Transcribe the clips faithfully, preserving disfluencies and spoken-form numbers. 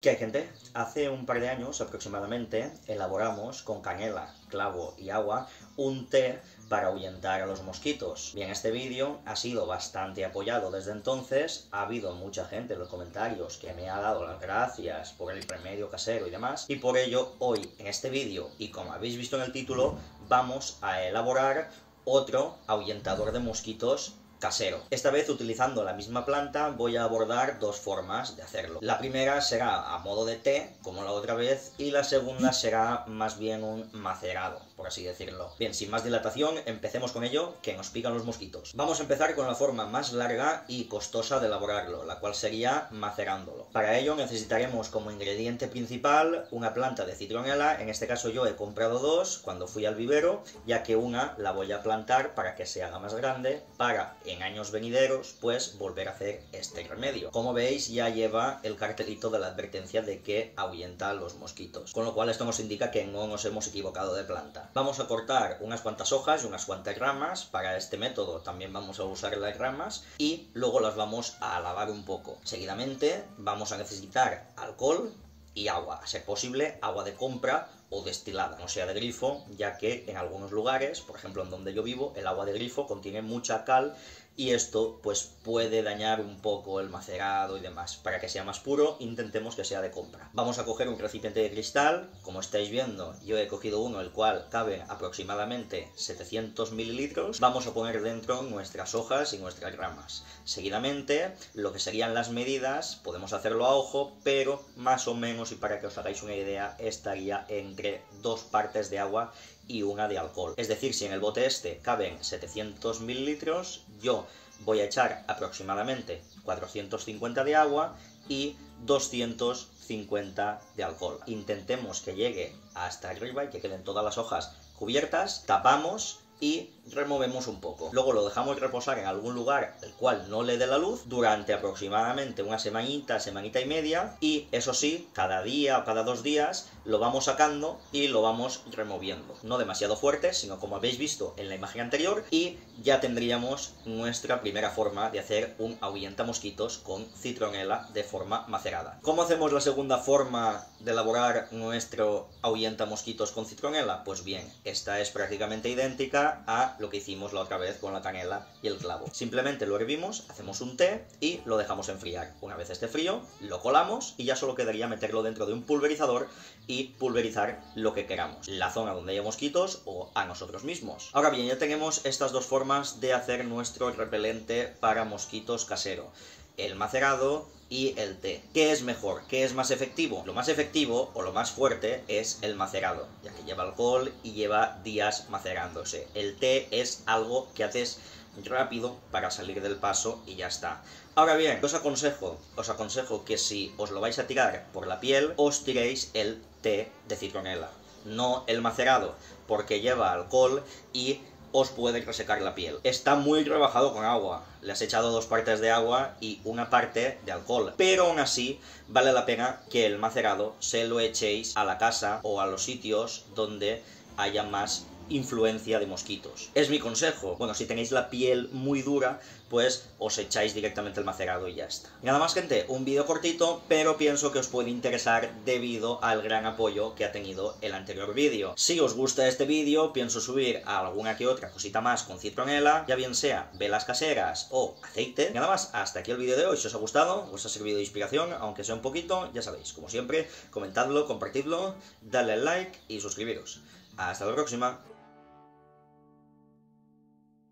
¿Qué hay, gente? Hace un par de años aproximadamente elaboramos con canela, clavo y agua un té para ahuyentar a los mosquitos. Bien, este vídeo ha sido bastante apoyado desde entonces, ha habido mucha gente en los comentarios que me ha dado las gracias por el remedio casero y demás, y por ello hoy en este vídeo, y como habéis visto en el título, vamos a elaborar otro ahuyentador de mosquitos casero. Esta vez, utilizando la misma planta, voy a abordar dos formas de hacerlo. La primera será a modo de té, como la otra vez, y la segunda será más bien un macerado, por así decirlo. Bien, sin más dilatación, empecemos con ello, que nos pican los mosquitos. Vamos a empezar con la forma más larga y costosa de elaborarlo, la cual sería macerándolo. Para ello necesitaremos como ingrediente principal una planta de citronela. En este caso yo he comprado dos cuando fui al vivero, ya que una la voy a plantar para que se haga más grande, para en años venideros, pues, volver a hacer este remedio. Como veis, ya lleva el cartelito de la advertencia de que ahuyenta los mosquitos, con lo cual esto nos indica que no nos hemos equivocado de planta. Vamos a cortar unas cuantas hojas y unas cuantas ramas. Para este método también vamos a usar las ramas y luego las vamos a lavar un poco. Seguidamente vamos a necesitar alcohol y agua, a ser posible agua de compra o destilada, no sea de grifo, ya que en algunos lugares, por ejemplo en donde yo vivo, el agua de grifo contiene mucha cal y esto pues puede dañar un poco el macerado y demás. Para que sea más puro, intentemos que sea de compra. Vamos a coger un recipiente de cristal. Como estáis viendo, yo he cogido uno el cual cabe aproximadamente setecientos mililitros. Vamos a poner dentro nuestras hojas y nuestras ramas. Seguidamente, lo que serían las medidas, podemos hacerlo a ojo, pero más o menos, y para que os hagáis una idea, estaría en entre dos partes de agua y una de alcohol. Es decir, si en el bote este caben setecientos mililitros, yo voy a echar aproximadamente cuatrocientos cincuenta de agua y doscientos cincuenta de alcohol. Intentemos que llegue hasta arriba y que queden todas las hojas cubiertas. Tapamos y removemos un poco. Luego lo dejamos reposar en algún lugar el cual no le dé la luz durante aproximadamente una semanita, semanita y media, y eso sí, cada día o cada dos días lo vamos sacando y lo vamos removiendo. No demasiado fuerte, sino como habéis visto en la imagen anterior, y ya tendríamos nuestra primera forma de hacer un ahuyenta mosquitos con citronela de forma macerada. ¿Cómo hacemos la segunda forma de elaborar nuestro ahuyenta mosquitos con citronela? Pues bien, esta es prácticamente idéntica a lo que hicimos la otra vez con la canela y el clavo. Simplemente lo hervimos, hacemos un té y lo dejamos enfriar. Una vez esté frío, lo colamos y ya solo quedaría meterlo dentro de un pulverizador y pulverizar lo que queramos, la zona donde haya mosquitos o a nosotros mismos. Ahora bien, ya tenemos estas dos formas de hacer nuestro repelente para mosquitos casero: el macerado y el té. ¿Qué es mejor? ¿Qué es más efectivo? Lo más efectivo o lo más fuerte es el macerado, ya que lleva alcohol y lleva días macerándose. El té es algo que haces rápido para salir del paso y ya está. Ahora bien, os aconsejo, os aconsejo que si os lo vais a tirar por la piel, os tiréis el té de citronela, no el macerado, porque lleva alcohol y os puede resecar la piel. Está muy rebajado con agua. Le has echado dos partes de agua y una parte de alcohol. Pero aún así, vale la pena que el macerado se lo echéis a la casa o a los sitios donde haya más influencia de mosquitos. Es mi consejo. Bueno, si tenéis la piel muy dura, pues os echáis directamente el macerado y ya está. Y nada más, gente, un vídeo cortito, pero pienso que os puede interesar debido al gran apoyo que ha tenido el anterior vídeo. Si os gusta este vídeo, pienso subir alguna que otra cosita más con citronela, ya bien sea velas caseras o aceite. Y nada más, hasta aquí el vídeo de hoy. Si os ha gustado, os ha servido de inspiración, aunque sea un poquito, ya sabéis, como siempre, comentadlo, compartidlo, dadle al like y suscribiros. Hasta la próxima.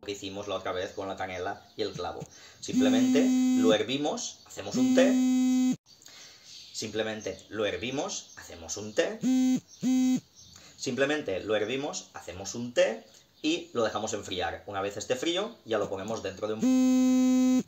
Que hicimos la otra vez con la canela y el clavo. Simplemente lo hervimos, hacemos un té. Simplemente lo hervimos, hacemos un té. Simplemente lo hervimos, hacemos un té y lo dejamos enfriar. Una vez esté frío, ya lo ponemos dentro de un...